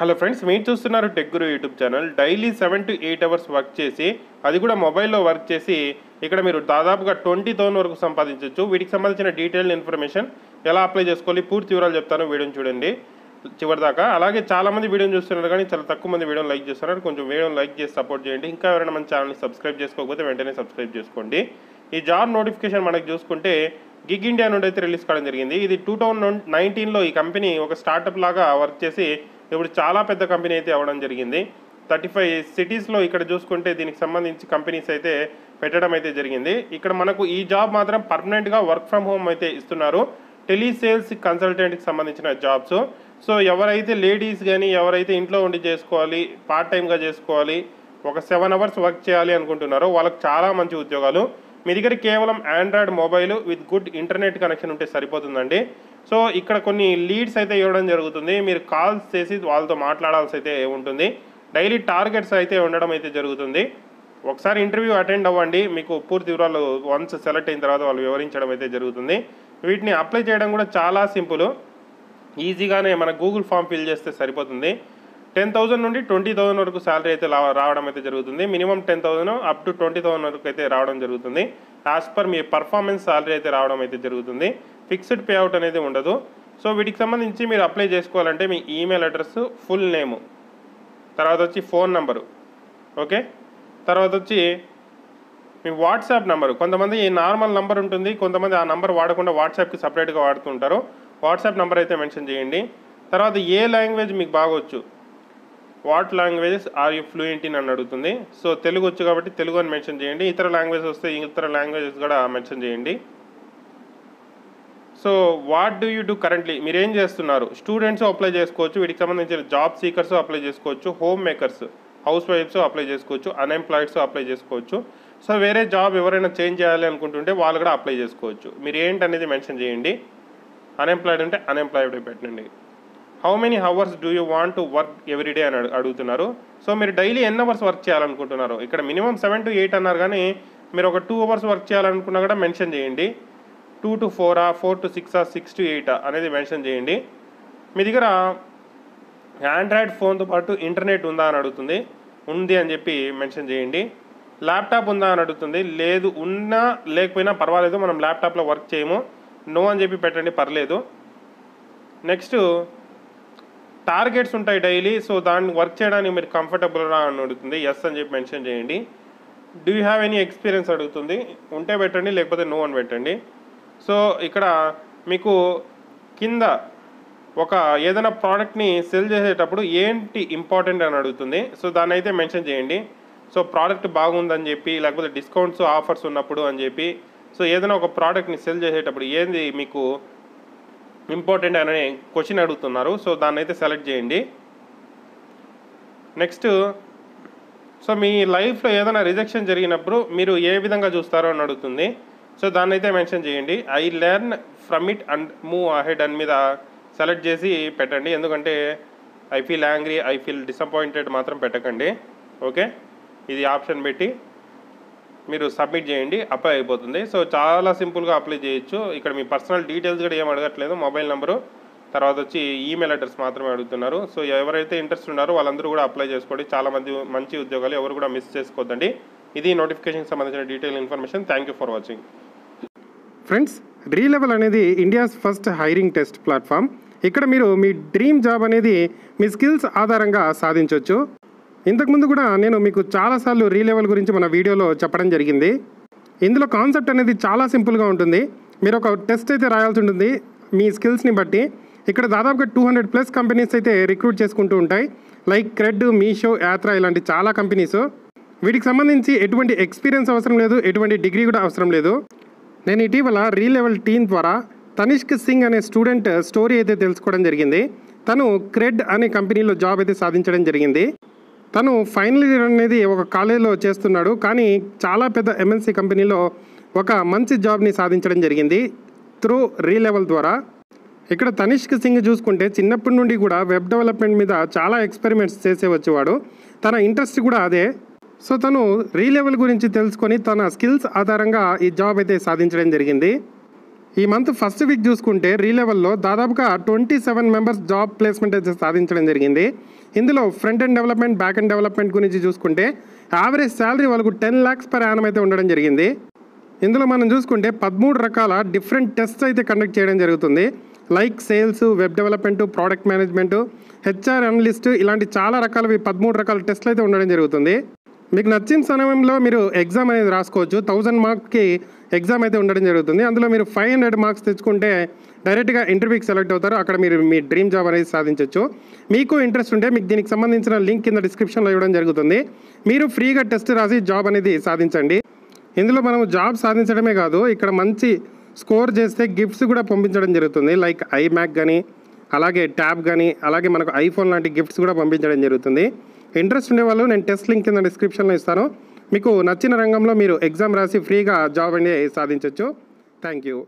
Hello friends, meet చూస్తున్నారు Tech Guruvu YouTube channel. Daily 7 to 8 hours work చేసి అది కూడా mobile లో work చేసి ఇక్కడ మీరు దాదాపుగా 20,000 వరకు సంపాదించొచ్చు. వీటికి సంబంధించిన డీటెయిల్డ్ ఇన్ఫర్మేషన్ ఎలా అప్లై చేసుకోవాలి పూర్తి వివరాలు చెప్తాను. వీడియోని చూడండి చివరిదాకా. అలాగే చాలా మంది వీడియోని చూస్తున్నారు కానీ చాలా తక్కువ మంది వీడియోని లైక్ చేస్తున్నారు. కొంచెం వీడియోని లైక్ చేసి సపోర్ట్ చేయండి. ఇంకా ఎవరైనా మన ఛానల్ ని సబ్స్క్రైబ్ చేసుకోకపోతే వెంటనే సబ్స్క్రైబ్ చేసుకోండి. ఈ జాబ్ నోటిఫికేషన్ మనకు చూసుకుంటే గిగ్ ఇండియా నుండి అయితే రిలీజ్ కావడం జరిగింది. ఇది 2019లో ఈ కంపెనీ ఒక స్టార్టప్ లాగా వర్క్ చేసి ఇప్పుడు చాలా పెద్ద కంపెనీ అయితే అవ్వడం జరిగింది. 35 సిటీస్లో ఇక్కడ చూసుకుంటే దీనికి సంబంధించి కంపెనీస్ అయితే పెట్టడం అయితే జరిగింది. ఇక్కడ మనకు ఈ జాబ్ మాత్రం పర్మనెంట్గా వర్క్ ఫ్రమ్ హోమ్ అయితే ఇస్తున్నారు. టెలీసేల్స్ కన్సల్టెంట్కి సంబంధించిన జాబ్స్. సో ఎవరైతే లేడీస్ కానీ ఎవరైతే ఇంట్లో ఉండి చేసుకోవాలి, పార్ట్ టైమ్గా చేసుకోవాలి, ఒక 7 hours వర్క్ చేయాలి అనుకుంటున్నారో వాళ్ళకి చాలా మంచి ఉద్యోగాలు. మీ దగ్గర కేవలం Android mobile with good internet connection ఉంటే సరిపోతుందండి. సో ఇక్కడ కొన్ని లీడ్స్ అయితే ఇవ్వడం జరుగుతుంది. మీరు కాల్స్ చేసి వాళ్ళతో మాట్లాడాల్సి అయితే ఉంటుంది. డైలీ టార్గెట్స్ అయితే ఉండడం అయితే జరుగుతుంది. ఒకసారి ఇంటర్వ్యూ అటెండ్ అవ్వండి, మీకు పూర్తి వివరాలు వన్స్ సెలెక్ట్ అయిన తర్వాత వాళ్ళు వివరించడం అయితే జరుగుతుంది. వీటిని అప్లై చేయడం కూడా చాలా సింపుల్, ఈజీగానే మన గూగుల్ ఫామ్ ఫిల్ చేస్తే సరిపోతుంది. 10,000 నుండి 20,000 వరకు శాలరీ అయితే రావడం అయితే జరుగుతుంది. మినిమం 10,000 అప్ టు 20,000 వరకు అయితే రావడం జరుగుతుంది. యాజ్ పర్ మీ పర్ఫార్మెన్స్ శాలరీ అయితే రావడం అయితే జరుగుతుంది. ఫిక్స్డ్ పే అవుట్ అనేది ఉండదు. సో వీటికి సంబంధించి మీరు అప్లై చేసుకోవాలంటే మీ ఈమెయిల్ అడ్రస్, ఫుల్ నేము, తర్వాత వచ్చి ఫోన్ నెంబరు, ఓకే, తర్వాత వచ్చి మీ వాట్సాప్ నెంబరు. కొంతమంది ఈ నార్మల్ నెంబర్ ఉంటుంది, కొంతమంది ఆ నెంబర్ వాడకుండా వాట్సాప్కి సపరేట్గా వాడుతుంటారు. వాట్సాప్ నెంబర్ అయితే మెన్షన్ చేయండి. తర్వాత ఏ లాంగ్వేజ్ మీకు బాగొచ్చు, what languages are you fluent in అని అడుగుతుంది. సో తెలుగు వచ్చు కాబట్టి తెలుగు అని మెన్షన్ చేయండి. ఇతర లాంగ్వేజ్ వస్తే ఇతర లాంగ్వేజెస్ కూడా మెన్షన్ చేయండి. So what do you do currently, మీరేం చేస్తున్నారు. స్టూడెంట్స్ అప్లై చేసుకోవచ్చు, వీటికి సంబంధించిన జాబ్ సీకర్స్ అప్లై చేసుకోవచ్చు, home makers, house wives apply చేసుకోవచ్చు, అన్ఎంప్లాయిడ్స్ అప్లై చేసుకోవచ్చు. సో వేరే జాబ్ ఎవరైనా చేంజ్ చేయాలి అనుకుంటుంటే వాళ్ళు కూడా అప్లై చేసుకోవచ్చు. మీరు ఏంటనేది మెన్షన్ చేయండి. అన్ఎంప్లాయిడ్ అంటే అన్ఎంప్లాయిడ్ పెట్టండి. How many hours do you want to work everyday అని అడుగుతున్నారు. సో మీరు డైలీ ఎన్ని అవర్స్ వర్క్ చేయాలనుకుంటున్నారు. ఇక్కడ మినిమం 7 to 8 అన్నారు కానీ మీరు ఒక 2 hours వర్క్ చేయాలనుకున్నా కూడా మెన్షన్ చేయండి. 2 to 4, 4 to 6, 6 to 8 అనేది మెన్షన్ చేయండి. మీ దగ్గర ఆండ్రాయిడ్ ఫోన్తో పాటు ఇంటర్నెట్ ఉందా అని అడుగుతుంది. ఉంది అని చెప్పి మెన్షన్ చేయండి. ల్యాప్టాప్ ఉందా అని అడుగుతుంది. లేదు, ఉన్నా లేకపోయినా పర్వాలేదు, మనం ల్యాప్టాప్లో వర్క్ చేయము, నో అని చెప్పి పెట్టండి, పర్లేదు. నెక్స్ట్ టార్గెట్స్ ఉంటాయి డైలీ, సో దాన్ని వర్క్ చేయడానికి మీరు కంఫర్టబుల్గా అని అడుగుతుంది. ఎస్ అని చెప్పి మెన్షన్ చేయండి. Do you have any experience అడుగుతుంది. ఉంటే పెట్టండి, లేకపోతే నో అని పెట్టండి. సో ఇక్కడ మీకు కింద ఒక ఏదైనా ప్రోడక్ట్ని సెల్ చేసేటప్పుడు ఏంటి ఇంపార్టెంట్ అని అడుగుతుంది. సో దాన్ని అయితే మెన్షన్ చేయండి. సో ప్రోడక్ట్ బాగుందని చెప్పి, లేకపోతే డిస్కౌంట్స్ ఆఫర్స్ ఉన్నప్పుడు అని చెప్పి. సో ఏదైనా ఒక ప్రోడక్ట్ని సెల్ చేసేటప్పుడు ఏంది మీకు ఇంపార్టెంట్ అనే క్వశ్చన్ అడుగుతున్నారు. సో దాన్ని అయితే సెలెక్ట్ చేయండి. నెక్స్ట్, సో మీ లైఫ్లో ఏదైనా రిజెక్షన్ జరిగినప్పుడు మీరు ఏ విధంగా చూస్తారో అని అడుగుతుంది. సో దాన్ని అయితే మెన్షన్ చేయండి. I learn from it and move ahead అని మీద సెలెక్ట్ చేసి పెట్టండి. ఎందుకంటే I feel angry, I feel disappointed మాత్రం పెట్టకండి, ఓకే. ఇది ఆప్షన్ పెట్టి మీరు సబ్మిట్ చేయండి, అప్లై అయిపోతుంది. సో చాలా సింపుల్గా అప్లై చేయొచ్చు. ఇక్కడ మీ పర్సనల్ డీటెయిల్స్ కూడా ఏం అడగట్లేదు. మొబైల్ నెంబరు, తర్వాత వచ్చి ఈమెయిల్ అడ్రస్ మాత్రమే అడుగుతున్నారు. సో ఎవరైతే ఇంట్రెస్ట్ ఉన్నారో వాళ్ళందరూ కూడా అప్లై చేసుకోండి. చాలా మంది మంచి ఉద్యోగాలు, ఎవరు కూడా మిస్ చేసుకోవద్దండి. ఇది నోటిఫికేషన్కి సంబంధించిన detail information. Thank you for watching. Friends, Relevel అనేది India's first hiring test platform. ఇక్కడ మీరు మీ డ్రీమ్ జాబ్ అనేది మీ స్కిల్స్ ఆధారంగా సాధించవచ్చు. ఇంతకుముందు కూడా నేను మీకు చాలాసార్లు రీలెవెల్ గురించి మన వీడియోలో చెప్పడం జరిగింది. ఇందులో కాన్సెప్ట్ అనేది చాలా సింపుల్గా ఉంటుంది. మీరు ఒక టెస్ట్ అయితే రాయాల్సి ఉంటుంది మీ స్కిల్స్ని బట్టి. ఇక్కడ దాదాపుగా 200+ కంపెనీస్ అయితే రిక్రూట్ చేసుకుంటూ ఉంటాయి. లైక్ క్రెడ్, మీషో, యాత్ర ఇలాంటి చాలా కంపెనీస్. వీటికి సంబంధించి ఎటువంటి ఎక్స్పీరియన్స్ అవసరం లేదు, ఎటువంటి డిగ్రీ కూడా అవసరం లేదు. నేను ఇటీవల రీలెవెల్ టీమ్ ద్వారా తనిష్క్ సింగ్ అనే స్టూడెంట్ స్టోరీ అయితే తెలుసుకోవడం జరిగింది. తను క్రెడ్ అనే కంపెనీలో జాబ్ అయితే సాధించడం జరిగింది. తను ఫైనల్ ఇయర్ అనేది ఒక కాలేజీలో చేస్తున్నాడు, కానీ చాలా పెద్ద MNC కంపెనీలో ఒక మంచి జాబ్ని సాధించడం జరిగింది త్రూ రీలెవెల్ ద్వారా. ఇక్కడ తనిష్క్ సింగ్ చూసుకుంటే చిన్నప్పటి నుండి కూడా వెబ్ డెవలప్మెంట్ మీద చాలా ఎక్స్పెరిమెంట్స్ చేసే వచ్చేవాడు. తన ఇంట్రెస్ట్ కూడా అదే. సో తను రీలెవెల్ గురించి తెలుసుకొని తన స్కిల్స్ ఆధారంగా ఈ జాబ్ అయితే సాధించడం జరిగింది. ఈ మంత్ ఫస్ట్ వీక్ చూసుకుంటే రీలెవెల్లో దాదాపుగా 27 మెంబర్స్ జాబ్ ప్లేస్మెంట్ అయితే సాధించడం జరిగింది. ఇందులో front end development, back end development గురించి చూసుకుంటే యావరేజ్ శాలరీ వాళ్ళకు 10 lakhs పర్ యానం అయితే ఉండడం జరిగింది. ఇందులో మనం చూసుకుంటే 13 రకాల డిఫరెంట్ టెస్ట్స్ అయితే కండక్ట్ చేయడం జరుగుతుంది. Like sales, web development, product management, HR analyst, ఇలాంటి చాలా రకాలవి 13 రకాల టెస్ట్లు అయితే ఉండడం జరుగుతుంది. మీకు నచ్చిన సమయంలో మీరు ఎగ్జామ్ అనేది రాసుకోవచ్చు. 1000 marks ఎగ్జామ్ అయితే ఉండడం జరుగుతుంది. అందులో మీరు 500 marks తెచ్చుకుంటే డైరెక్ట్గా ఇంటర్వ్యూకి సెలెక్ట్ అవుతారు. అక్కడ మీరు మీ డ్రీమ్ జాబ్ అనేది సాధించవచ్చు. మీకు ఇంట్రెస్ట్ ఉంటే మీకు దీనికి సంబంధించిన లింక్ కింద డిస్క్రిప్షన్లో ఇవ్వడం జరుగుతుంది. మీరు ఫ్రీగా టెస్ట్ రాసి జాబ్ అనేది సాధించండి. ఇందులో మనం జాబ్ సాధించడమే కాదు, ఇక్కడ మంచి స్కోర్ చేస్తే గిఫ్ట్స్ కూడా పంపించడం జరుగుతుంది. లైక్ ఐమ్యాక్ కానీ, అలాగే ట్యాబ్ కానీ, అలాగే మనకు ఐఫోన్ లాంటి గిఫ్ట్స్ కూడా పంపించడం జరుగుతుంది. ఇంట్రెస్ట్ ఉండేవాళ్ళు నేను టెస్ట్ లింక్ కింద డిస్క్రిప్షన్లో ఇస్తాను. మీకు నచ్చిన రంగంలో మీరు ఎగ్జామ్ రాసి ఫ్రీగా జాబ్ అనేది సాధించవచ్చు. Thank you.